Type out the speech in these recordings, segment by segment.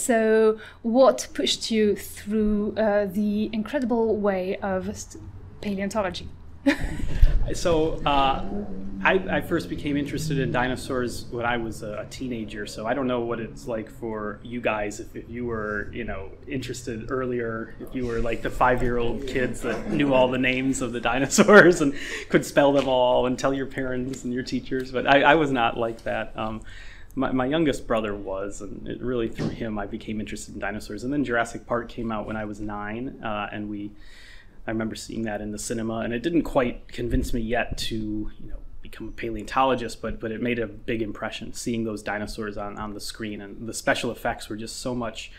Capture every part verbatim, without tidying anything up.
so what pushed you through uh, the incredible way of paleontology? So uh, I, I first became interested in dinosaurs when I was a teenager, so I don't know what it's like for you guys if, if you were, you know, interested earlier, if you were like the five-year-old kids that knew all the names of the dinosaurs and could spell them all and tell your parents and your teachers, but I, I was not like that. Um, my, my youngest brother was, and it really through him I became interested in dinosaurs. And then Jurassic Park came out when I was nine, uh, and we I remember seeing that in the cinema, and it didn't quite convince me yet to, you know, become a paleontologist, but but it made a big impression seeing those dinosaurs on, on the screen, and the special effects were just so much,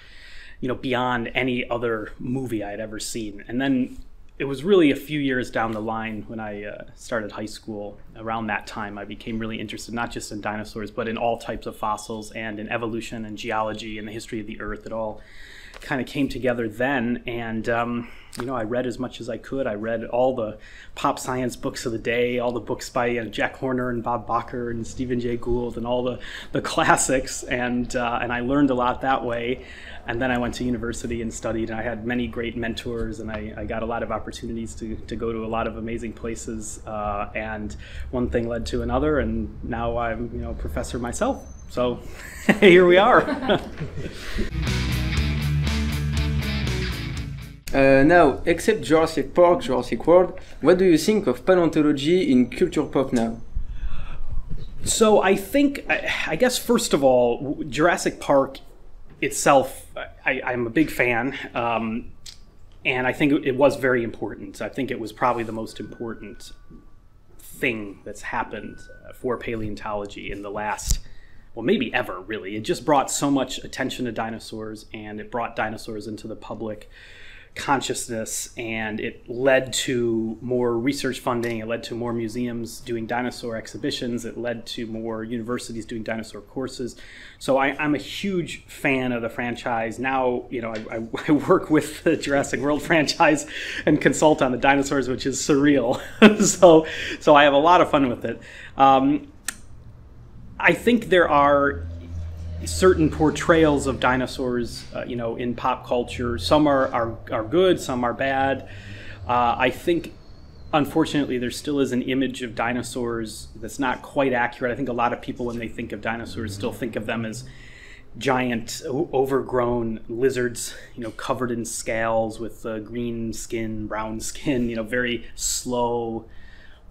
you know, beyond any other movie I had ever seen. And then it was really a few years down the line when I uh, started high school. Around that time, I became really interested not just in dinosaurs, but in all types of fossils and in evolution and geology and the history of the Earth. It all kind of came together then, and um, you know, I read as much as I could. I read all the pop science books of the day, all the books by uh, Jack Horner and Bob Bakker and Stephen Jay Gould and all the, the classics, and, uh, and I learned a lot that way. And then I went to university and studied, and I had many great mentors, and I, I got a lot of opportunities to, to go to a lot of amazing places, uh, and one thing led to another, and now I'm, you know, a professor myself. So here we are. Uh, now, except Jurassic Park, Jurassic World, what do you think of paleontology in culture pop now? So I think, I, I guess first of all, Jurassic Park itself, I, I'm a big fan, um, and I think it was very important. I think it was probably the most important thing that's happened for paleontology in the last, well, maybe ever, really. It just brought so much attention to dinosaurs, and it brought dinosaurs into the public consciousness, and it led to more research funding. It led to more museums doing dinosaur exhibitions. It led to more universities doing dinosaur courses. So I, I'm a huge fan of the franchise. Now, you know, I, I, I work with the Jurassic World franchise and consult on the dinosaurs, which is surreal. so, so I have a lot of fun with it. Um, I think there are certain portrayals of dinosaurs, uh, you know, in pop culture. Some are, are, are good, some are bad. Uh, I think, unfortunately, there still is an image of dinosaurs that's not quite accurate. I think a lot of people, when they think of dinosaurs, still think of them as giant, overgrown lizards, you know, covered in scales with uh, green skin, brown skin, you know, very slow,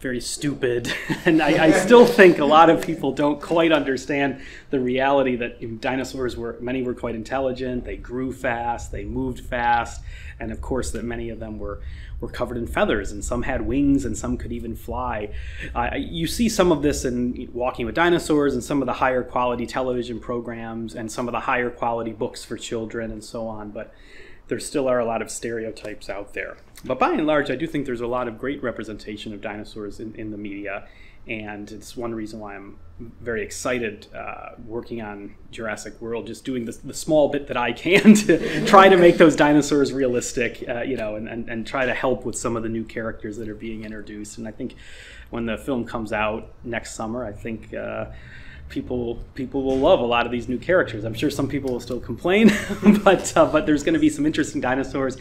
very stupid. And I, I still think a lot of people don't quite understand the reality that dinosaurs were, many were quite intelligent, they grew fast, they moved fast, and of course that many of them were, were covered in feathers, and some had wings, and some could even fly. Uh, you see some of this in Walking with Dinosaurs and some of the higher quality television programs and some of the higher quality books for children and so on, but there still are a lot of stereotypes out there. But by and large, I do think there's a lot of great representation of dinosaurs in, in the media, and it's one reason why I'm very excited uh, working on Jurassic World, just doing the, the small bit that I can to try to make those dinosaurs realistic, uh, you know, and, and, and try to help with some of the new characters that are being introduced. And I think when the film comes out next summer, I think uh, People, people will love a lot of these new characters. I'm sure some people will still complain, but, uh, but there's going to be some interesting dinosaurs.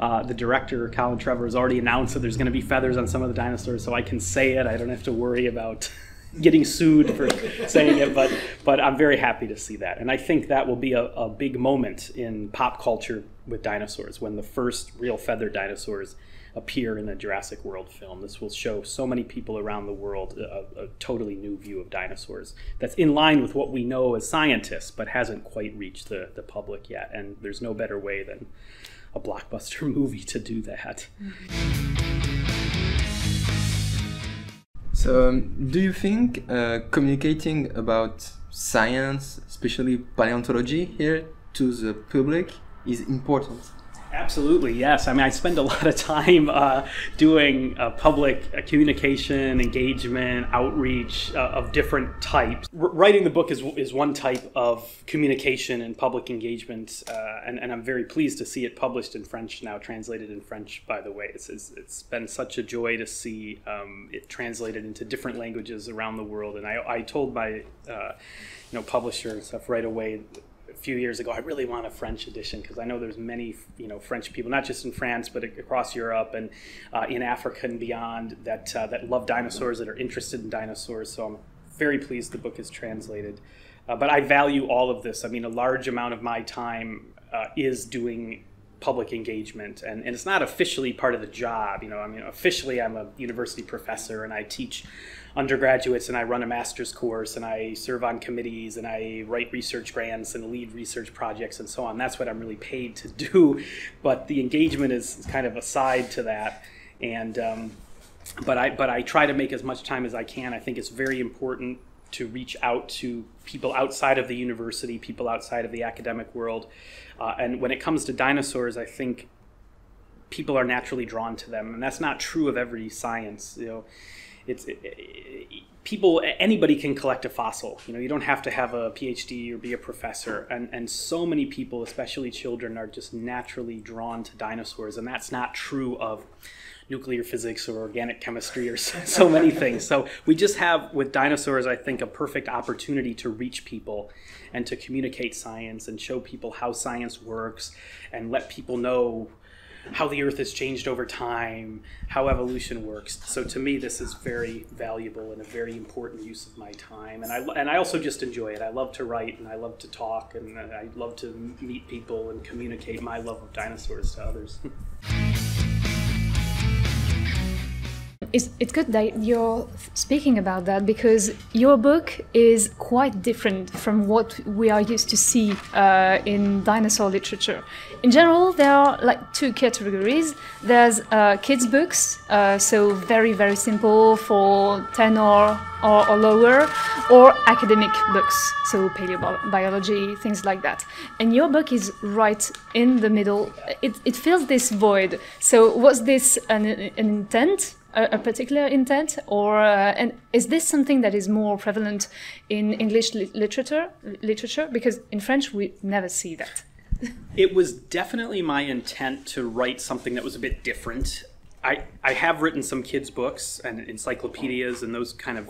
Uh, the director, Colin Trevorrow, has already announced that there's going to be feathers on some of the dinosaurs, so I can say it. I don't have to worry about getting sued for saying it, but, but I'm very happy to see that. And I think that will be a, a big moment in pop culture with dinosaurs, when the first real feathered dinosaurs appear in a Jurassic World film. This will show so many people around the world a, a totally new view of dinosaurs that's in line with what we know as scientists, but hasn't quite reached the, the public yet. And there's no better way than a blockbuster movie to do that. So um, do you think uh, communicating about science, especially paleontology here, to the public is important? Absolutely, yes. I mean, I spend a lot of time uh, doing uh, public uh, communication, engagement, outreach uh, of different types. R writing the book is, is one type of communication and public engagement, uh, and, and I'm very pleased to see it published in French now, translated in French, by the way. It's, it's, it's been such a joy to see um, it translated into different languages around the world, and I, I told my uh, you know, publisher and stuff right away, few years ago, I really want a French edition, because I know there's many, you know, French people, not just in France, but across Europe and uh, in Africa and beyond, that uh, that love dinosaurs, that are interested in dinosaurs. So I'm very pleased the book is translated. Uh, but I value all of this. I mean, a large amount of my time uh, is doing public engagement, and, and it's not officially part of the job. You know, I mean, officially I'm a university professor and I teach undergraduates and I run a master's course and I serve on committees and I write research grants and lead research projects and so on. That's what I'm really paid to do, but the engagement is kind of aside to that. And um, but I but I try to make as much time as I can. I think it's very important to reach out to people outside of the university, people outside of the academic world. Uh, and when it comes to dinosaurs, I think people are naturally drawn to them. And that's not true of every science. You know, it's it, it, people, anybody can collect a fossil. You know, you don't have to have a PhD or be a professor. And, and so many people, especially children, are just naturally drawn to dinosaurs. And that's not true of nuclear physics or organic chemistry or so, so many things. So we just have, with dinosaurs, I think, a perfect opportunity to reach people and to communicate science and show people how science works and let people know how the Earth has changed over time, how evolution works. So to me, this is very valuable and a very important use of my time. And I, and I also just enjoy it. I love to write and I love to talk and I love to meet people and communicate my love of dinosaurs to others. It's, it's good that you're speaking about that, because your book is quite different from what we are used to see uh, in dinosaur literature. In general, there are like two categories. There's uh, kids' books, uh, so very, very simple for ten or, or, or lower, or academic books, so paleobiology, things like that. And your book is right in the middle. It, it fills this void. So was this an, an intent? A particular intent, or uh, and is this something that is more prevalent in English li literature? Literature, because in French we never see that. It was definitely my intent to write something that was a bit different. I I have written some kids' books and encyclopedias and those kind of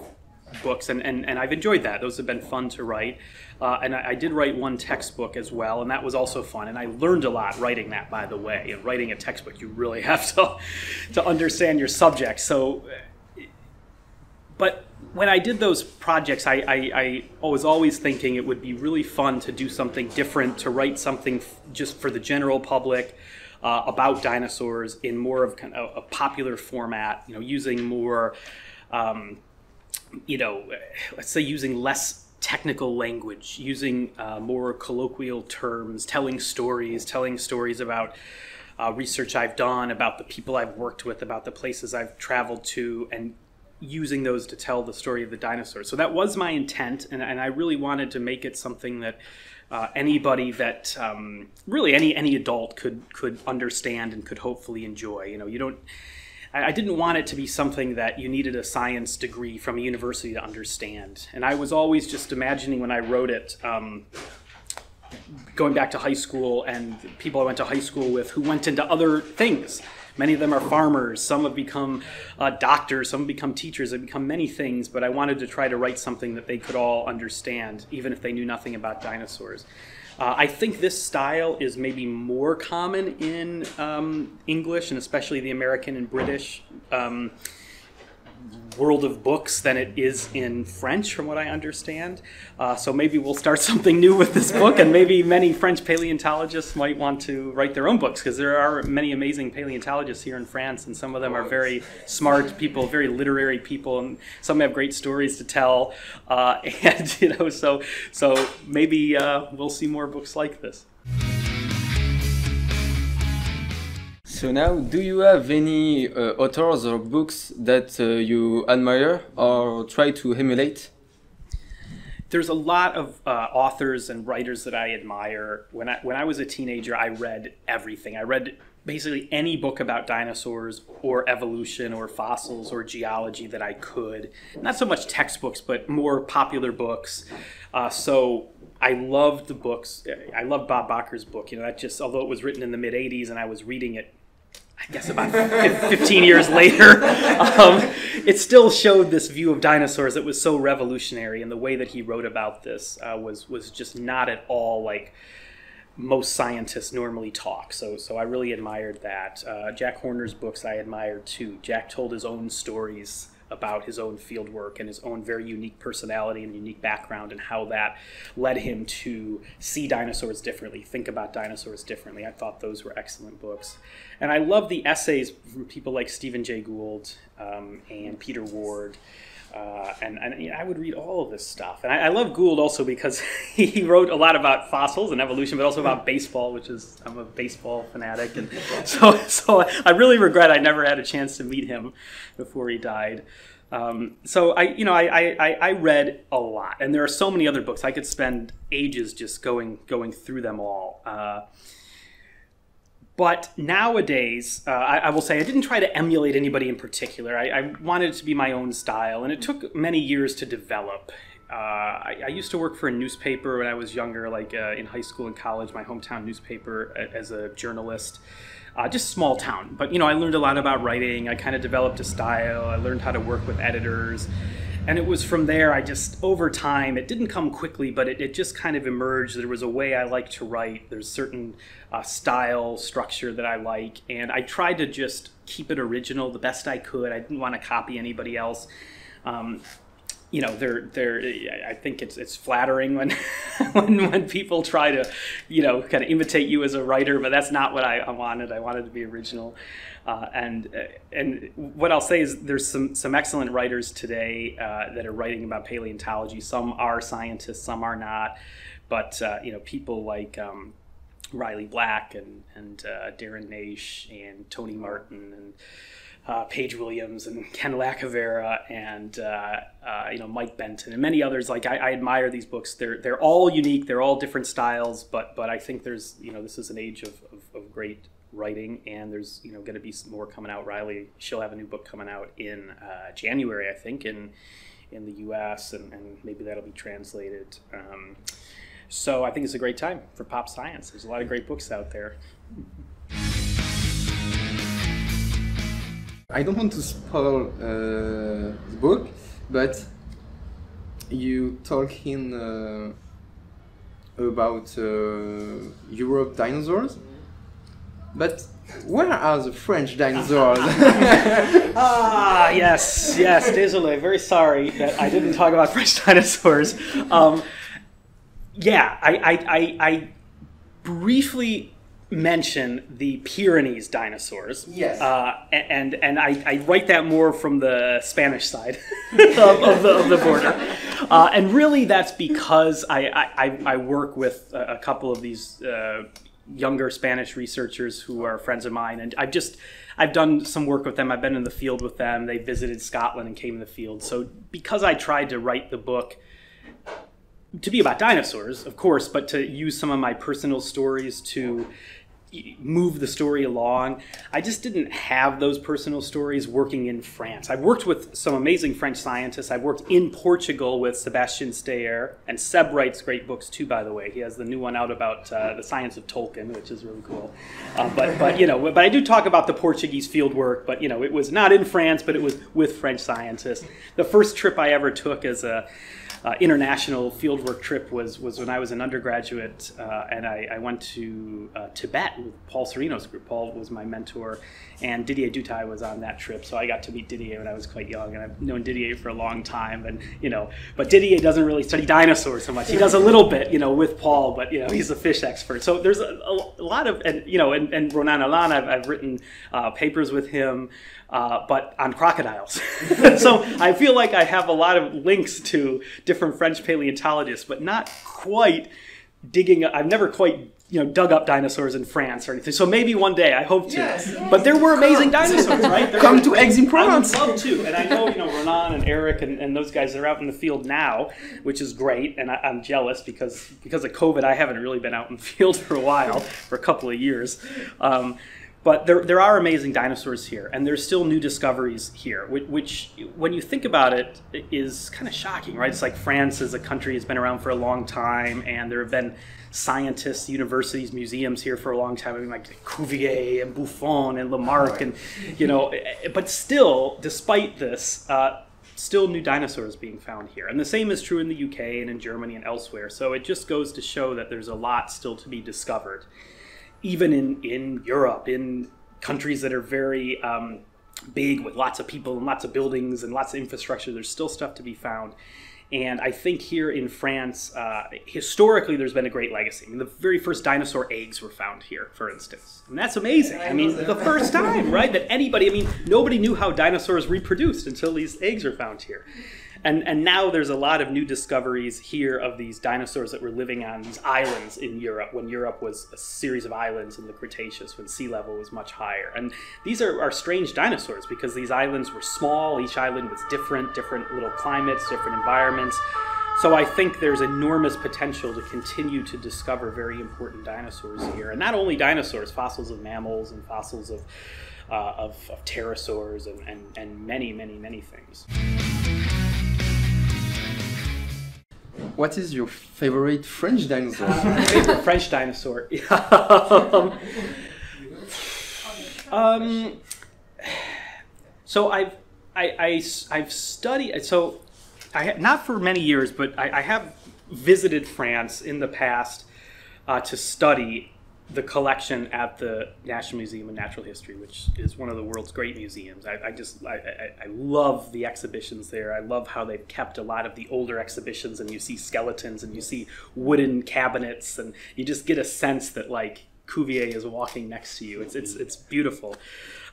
books, and and and I've enjoyed that. Those have been fun to write, uh, and I, I did write one textbook as well, and that was also fun. And I learned a lot writing that, by the way. You know, writing a textbook, you really have to to understand your subject. So, but when I did those projects, I, I I was always thinking it would be really fun to do something different, to write something f just for the general public uh, about dinosaurs in more of kind of a popular format. You know, using more. Um, you know, let's say using less technical language, using uh, more colloquial terms, telling stories, telling stories about uh, research I've done, about the people I've worked with, about the places I've traveled to, and using those to tell the story of the dinosaurs. So that was my intent, and, and I really wanted to make it something that uh, anybody that, um, really any any adult could, could understand and could hopefully enjoy. You know, you don't... I didn't want it to be something that you needed a science degree from a university to understand. And I was always just imagining when I wrote it, um, going back to high school and people I went to high school with who went into other things. Many of them are farmers, some have become uh, doctors, some have become teachers, they've become many things, but I wanted to try to write something that they could all understand, even if they knew nothing about dinosaurs. Uh, I think this style is maybe more common in um, English, and especially the American and British um, world of books, than it is in French, from what I understand. Uh, so maybe we'll start something new with this book, and maybe many French paleontologists might want to write their own books, because there are many amazing paleontologists here in France, and some of them are very smart people, very literary people, and some have great stories to tell. Uh, and you know, so so maybe uh, we'll see more books like this. So now, do you have any uh, authors or books that uh, you admire or try to emulate? There's a lot of uh, authors and writers that I admire. When I, when I was a teenager, I read everything. I read basically any book about dinosaurs or evolution or fossils or geology that I could. Not so much textbooks, but more popular books. Uh, so I loved the books. I loved Bob Bakker's book. You know, that just, although it was written in the mid eighties and I was reading it, I guess about fifteen years later, um, it still showed this view of dinosaurs that was so revolutionary, and the way that he wrote about this uh, was was just not at all like most scientists normally talk. So so I really admired that. Uh, Jack Horner's books I admired too. Jack told his own stories about his own field work and his own very unique personality and unique background, and how that led him to see dinosaurs differently, think about dinosaurs differently. I thought those were excellent books. And I love the essays from people like Stephen Jay Gould um, and Peter Ward. Uh, and, and you know, I would read all of this stuff. And I, I love Gould also because he wrote a lot about fossils and evolution, but also about baseball, which is, I'm a baseball fanatic. And so, so I really regret I never had a chance to meet him before he died. Um, so I, you know, I, I, I read a lot, and there are so many other books. I could spend ages just going, going through them all. Uh, But nowadays, uh, I, I will say I didn't try to emulate anybody in particular. I, I wanted it to be my own style, and it took many years to develop. Uh, I, I used to work for a newspaper when I was younger, like uh, in high school and college, my hometown newspaper, as a journalist. Uh, just small town. But, you know, I learned a lot about writing. I kind of developed a style. I learned how to work with editors. And it was from there, I just, over time, it didn't come quickly, but it, it just kind of emerged. There was a way I like to write. There's certain uh, style, structure that I like. And I tried to just keep it original the best I could. I didn't want to copy anybody else. Um, you know, they're, they're, I think it's, it's flattering when, when, when people try to, you know, kind of imitate you as a writer, but that's not what I, I wanted. I wanted to be original. Uh, and, and what I'll say is there's some, some excellent writers today uh, that are writing about paleontology. Some are scientists, some are not. But, uh, you know, people like um, Riley Black and, and uh, Darren Naish and Tony Martin and Uh, Paige Williams and Ken Lacavara and uh, uh, you know, Mike Benton and many others. Like I, I admire these books. They're they're all unique. They're all different styles. But but I think there's, you know, this is an age of, of, of great writing, and there's, you know, going to be some more coming out. Riley, she'll have a new book coming out in uh, January, I think, in in the U S and, and maybe that'll be translated. Um, so I think it's a great time for pop science. There's a lot of great books out there. I don't want to spoil uh, the book, but you talk in uh, about uh, Europe dinosaurs, but where are the French dinosaurs? Ah, yes, yes, désolé, very sorry that I didn't talk about French dinosaurs. Um, yeah, I, I, I, I briefly mention the Pyrenees dinosaurs. Yes. Uh, and and I, I write that more from the Spanish side of, of, the, of the border. Uh, and really that's because I, I, I work with a couple of these uh, younger Spanish researchers who are friends of mine, and I've just I've done some work with them. I've been in the field with them. They visited Scotland and came in the field. So because I tried to write the book to be about dinosaurs, of course, but to use some of my personal stories to move the story along, I just didn't have those personal stories working in France. I've worked with some amazing French scientists. I've worked in Portugal with Sébastien Steyer, and Seb writes great books too, by the way. He has the new one out about uh, the science of Tolkien, which is really cool. Uh, but, but, you know, but I do talk about the Portuguese field work, but, you know, it was not in France, but it was with French scientists. The first trip I ever took as a Uh, international fieldwork trip was was when I was an undergraduate, uh, and I, I went to uh, Tibet with Paul Serino's group. Paul was my mentor, and Didier Dutai was on that trip, so I got to meet Didier when I was quite young, and I've known Didier for a long time. And you know, but Didier doesn't really study dinosaurs so much. He does a little bit, you know, with Paul, but you know, he's a fish expert. So there's a, a lot of, and you know, and, and Ronan Alan, I've, I've written uh, papers with him, uh, but on crocodiles. So I feel like I have a lot of links to different different French paleontologists, but not quite digging up. I've never quite, you know, dug up dinosaurs in France or anything. So maybe one day, I hope to. Yes, yes. But there were amazing dinosaurs, right? There Come were, to Aix-en-Provence. I would love to. And I know, you know, Ronan and Eric and, and those guys, they're out in the field now, which is great. And I, I'm jealous because, because of COVID, I haven't really been out in the field for a while, for a couple of years. Um, But there, there are amazing dinosaurs here, and there's still new discoveries here, which, which, when you think about it, is kind of shocking, right? It's like France is a country that's been around for a long time, and there have been scientists, universities, museums here for a long time. I mean, like Cuvier and Buffon and Lamarck, right. and you know, but still, despite this, uh, still new dinosaurs being found here, and the same is true in the U K and in Germany and elsewhere. So it just goes to show that there's a lot still to be discovered. Even in, in Europe, in countries that are very um, big with lots of people and lots of buildings and lots of infrastructure, there's still stuff to be found. And I think here in France, uh, historically, there's been a great legacy. I mean, the very first dinosaur eggs were found here, for instance. And that's amazing. I mean, the first time, right, that anybody, I mean, nobody knew how dinosaurs reproduced until these eggs were found here. And, and now there's a lot of new discoveries here of these dinosaurs that were living on these islands in Europe, when Europe was a series of islands in the Cretaceous, when sea level was much higher. And these are, are strange dinosaurs because these islands were small. Each island was different, different little climates, different environments. So I think there's enormous potential to continue to discover very important dinosaurs here. And not only dinosaurs, fossils of mammals and fossils of, uh, of, of pterosaurs and, and, and many, many, many things. What is your favorite French dinosaur? My favorite French dinosaur? um, um, so I've, I, I, I've studied, so I, not for many years, but I, I have visited France in the past uh, to study the collection at the National Museum of Natural History, which is one of the world's great museums. I, I just, I, I, I love the exhibitions there. I love how they've kept a lot of the older exhibitions, and you see skeletons and you see wooden cabinets, and you just get a sense that like Cuvier is walking next to you. It's, it's, it's beautiful.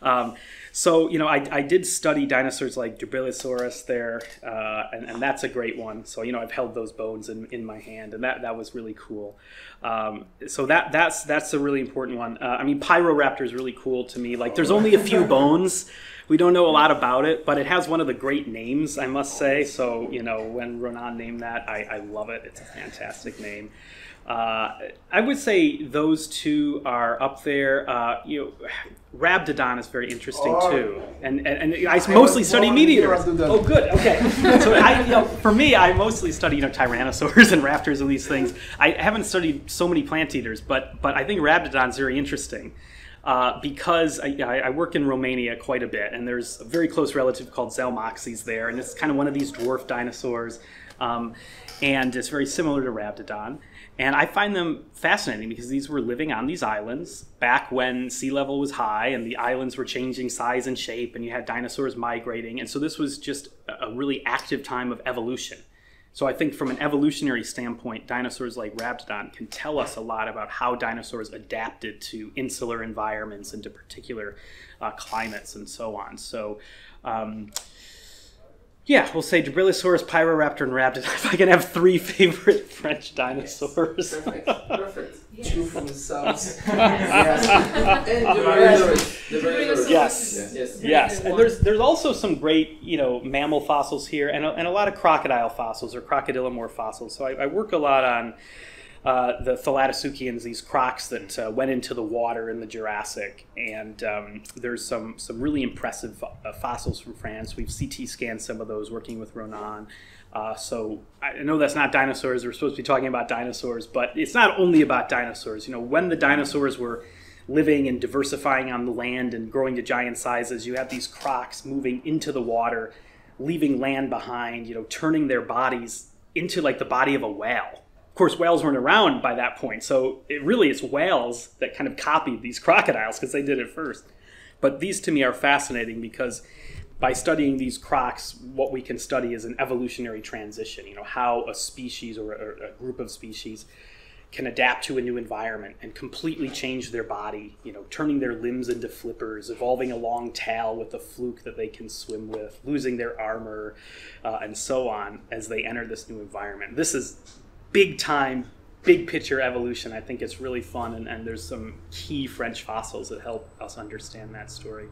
Um, so, you know, I, I did study dinosaurs like Jurassic there, uh, and, and that's a great one. So, you know, I've held those bones in, in my hand, and that, that was really cool. Um, so that, that's, that's a really important one. Uh, I mean, Pyroraptor is really cool to me. Like, there's only a few bones. We don't know a lot about it, but it has one of the great names, I must say. So, you know, when Ronan named that, I, I love it. It's a fantastic name. Uh, I would say those two are up there. Uh, you know, Rhabdodon is very interesting oh, too, and and, and I, I mostly study meteors. Oh, good. Okay, so I, you know, for me, I mostly study you know tyrannosaurs and raptors and these things. I haven't studied so many plant eaters, but but I think Rhabdodon is very interesting. Uh, because I, I work in Romania quite a bit, and there's a very close relative called Zalmoxes there, and it's kind of one of these dwarf dinosaurs, um, and it's very similar to Rhabdodon. And I find them fascinating because these were living on these islands back when sea level was high, and the islands were changing size and shape, and you had dinosaurs migrating, and so this was just a really active time of evolution. So I think from an evolutionary standpoint, dinosaurs like Rhabdodon can tell us a lot about how dinosaurs adapted to insular environments and to particular uh, climates and so on. So, um, yeah, we'll say Jabrillosaurus, Pyroraptor, and Rhabdodon. If I can have three favorite French dinosaurs. Yes. Perfect, perfect. Yes. Two from the south. Yes. And the Jabrillosaurus. Yes. Yes. Yes. Yes. And there's there's also some great you know mammal fossils here, and a, and a lot of crocodile fossils or crocodilomorph fossils. So I, I work a lot on uh, the Thalattosuchians, these crocs that uh, went into the water in the Jurassic, and um, there's some some really impressive uh, fossils from France. We've C T scanned some of those, working with Ronan. Uh, so I know that's not dinosaurs. We're supposed to be talking about dinosaurs, but it's not only about dinosaurs. You know, when the dinosaurs were living and diversifying on the land and growing to giant sizes, you have these crocs moving into the water, leaving land behind, you know, turning their bodies into like the body of a whale. Of course, whales weren't around by that point. So it really it's whales that kind of copied these crocodiles because they did it first. But these to me are fascinating because by studying these crocs, what we can study is an evolutionary transition, you know, how a species or a, a group of species can adapt to a new environment and completely change their body, you know, turning their limbs into flippers, evolving a long tail with a fluke that they can swim with, losing their armor, uh, and so on as they enter this new environment. This is big time, big picture evolution. I think it's really fun, and, and there's some key French fossils that help us understand that story.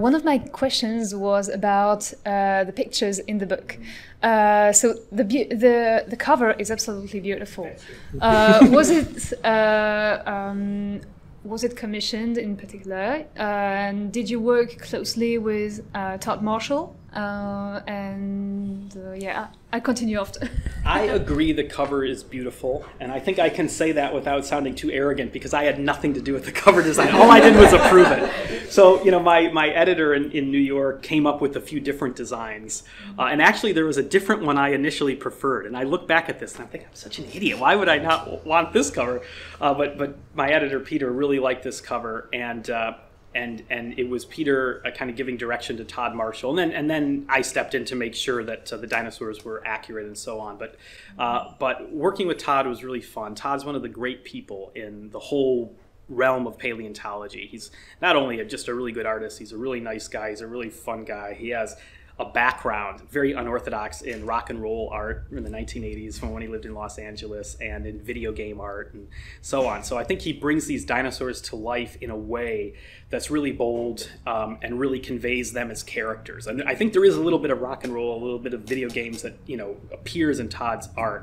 One of my questions was about uh, the pictures in the book. Uh, so the, the the cover is absolutely beautiful. Uh, was it uh, um, was it commissioned in particular? Uh, and did you work closely with uh, Todd Marshall? Uh, and uh, yeah, I continue after. I agree the cover is beautiful, and I think I can say that without sounding too arrogant because I had nothing to do with the cover design. All I did was approve it. So, you know, my, my editor in, in New York came up with a few different designs, uh, and actually there was a different one I initially preferred, and I look back at this and I think, I'm such an idiot, why would I not want this cover? Uh, but, but my editor, Peter, really liked this cover, and uh, And and it was Peter uh, kind of giving direction to Todd Marshall, and then and then I stepped in to make sure that uh, the dinosaurs were accurate and so on. But uh, but working with Todd was really fun. Todd's one of the great people in the whole realm of paleontology. He's not only a, just a really good artist, he's a really nice guy. He's a really fun guy. He has a background very unorthodox in rock and roll art in the nineteen eighties from when he lived in Los Angeles, and in video game art and so on. So I think he brings these dinosaurs to life in a way that's really bold um, and really conveys them as characters. And I think there is a little bit of rock and roll, a little bit of video games that, you know, appears in Todd's art.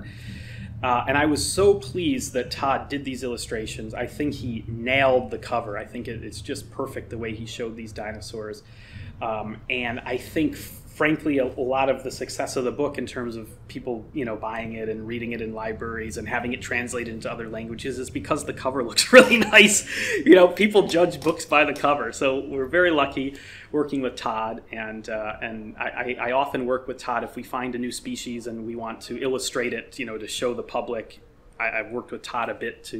Uh, and I was so pleased that Todd did these illustrations. I think he nailed the cover. I think it, it's just perfect the way he showed these dinosaurs. Um, and I think frankly, a, a lot of the success of the book in terms of people, you know, buying it and reading it in libraries and having it translated into other languages is because the cover looks really nice. You know, people judge books by the cover. So we're very lucky working with Todd. And uh, and I, I, I often work with Todd if we find a new species and we want to illustrate it, you know, to show the public. I, I've worked with Todd a bit to,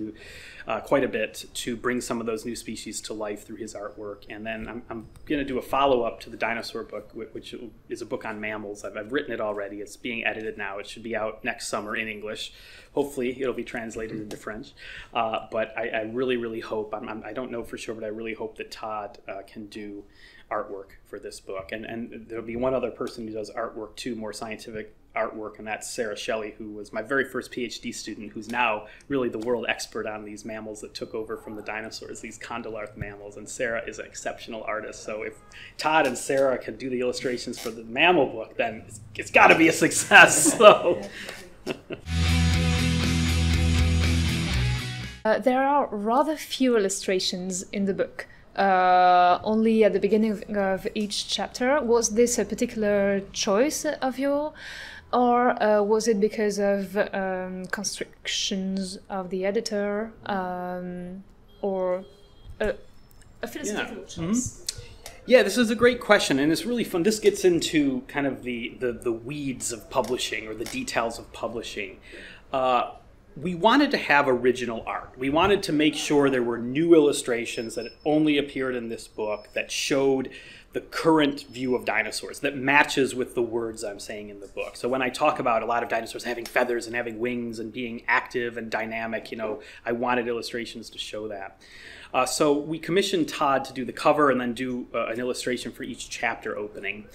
uh, quite a bit, to bring some of those new species to life through his artwork. And then I'm, I'm going to do a follow-up to the dinosaur book, which is a book on mammals. I've, I've written it already. It's being edited now. It should be out next summer in English. Hopefully it'll be translated into French. Uh, but I, I really, really hope, I'm, I'm, I don't know for sure, but I really hope that Todd uh, can do artwork for this book. And, and there'll be one other person who does artwork too, more scientific artwork, and that's Sarah Shelley, who was my very first PhD student, who's now really the world expert on these mammals that took over from the dinosaurs, these condylarth mammals. And Sarah is an exceptional artist. So if Todd and Sarah can do the illustrations for the mammal book, then it's, it's got to be a success. So. uh, there are rather few illustrations in the book. Uh, only at the beginning of, of each chapter. Was this a particular choice of yours, or uh, was it because of um, constrictions of the editor, um, or a, a philosophical yeah. choice? Mm-hmm. Yeah, this is a great question, and it's really fun. This gets into kind of the, the, the weeds of publishing, or the details of publishing. Uh, We wanted to have original art. We wanted to make sure there were new illustrations that only appeared in this book that showed the current view of dinosaurs, that matches with the words I'm saying in the book. So when I talk about a lot of dinosaurs having feathers and having wings and being active and dynamic, you know, I wanted illustrations to show that. Uh, so we commissioned Todd to do the cover and then do uh, an illustration for each chapter opening.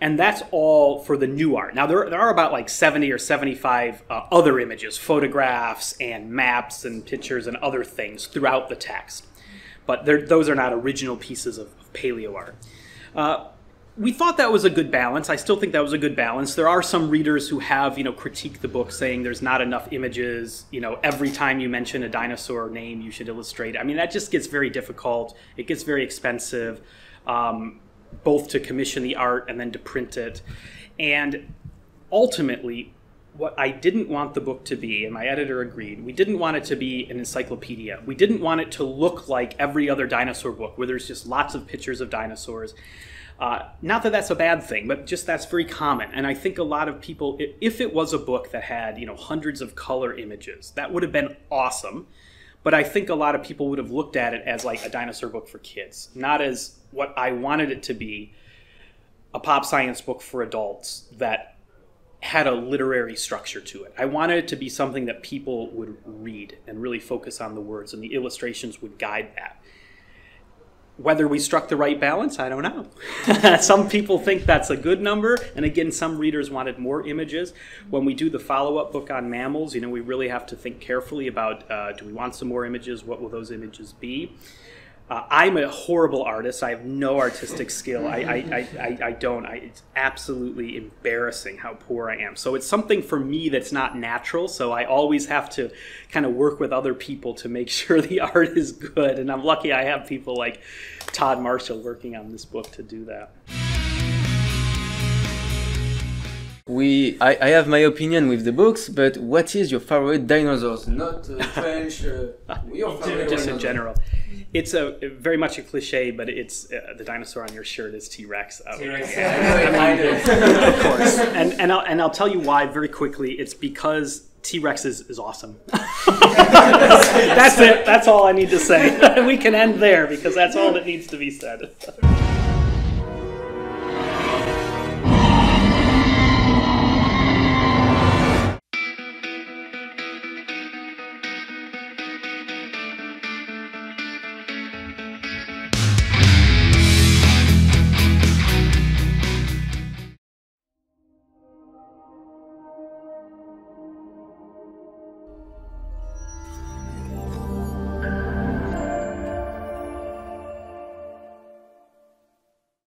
And that's all for the new art. Now, there, there are about like seventy or seventy-five uh, other images, photographs and maps and pictures and other things throughout the text. But those are not original pieces of, of paleo art. Uh, we thought that was a good balance. I still think that was a good balance. There are some readers who have, you know, critiqued the book saying there's not enough images. You know, every time you mention a dinosaur name, you should illustrate. I mean, that just gets very difficult. It gets very expensive. Um, both to commission the art and then to print it. And ultimately, what I didn't want the book to be, and my editor agreed, we didn't want it to be an encyclopedia. We didn't want it to look like every other dinosaur book where there's just lots of pictures of dinosaurs. Uh, not that that's a bad thing, but just that's very common. And I think a lot of people, if it was a book that had, you know, hundreds of color images, that would have been awesome. But I think a lot of people would have looked at it as like a dinosaur book for kids, not as what I wanted it to be, a pop science book for adults that had a literary structure to it. I wanted it to be something that people would read and really focus on the words, and the illustrations would guide that. Whether we struck the right balance, I don't know. Some people think that's a good number. And again, some readers wanted more images. When we do the follow-up book on mammals, you know, we really have to think carefully about, uh, do we want some more images? What will those images be? Uh, I'm a horrible artist. I have no artistic skill. I, I, I, I don't. I, it's absolutely embarrassing how poor I am. So it's something for me that's not natural. So I always have to kind of work with other people to make sure the art is good. And I'm lucky I have people like Todd Marshall working on this book to do that. We, I, I have my opinion with the books, but what is your favorite dinosaurs? Not uh, French, uh, your favorite just in general. It's a very much a cliche, but it's uh, the dinosaur on your shirt is T-Rex. Oh, T-Rex, yeah. Yeah. Of course. And and I'll, and I'll tell you why very quickly. It's because T-Rex is, is awesome. That's it. That's all I need to say. We can end there because that's all that needs to be said.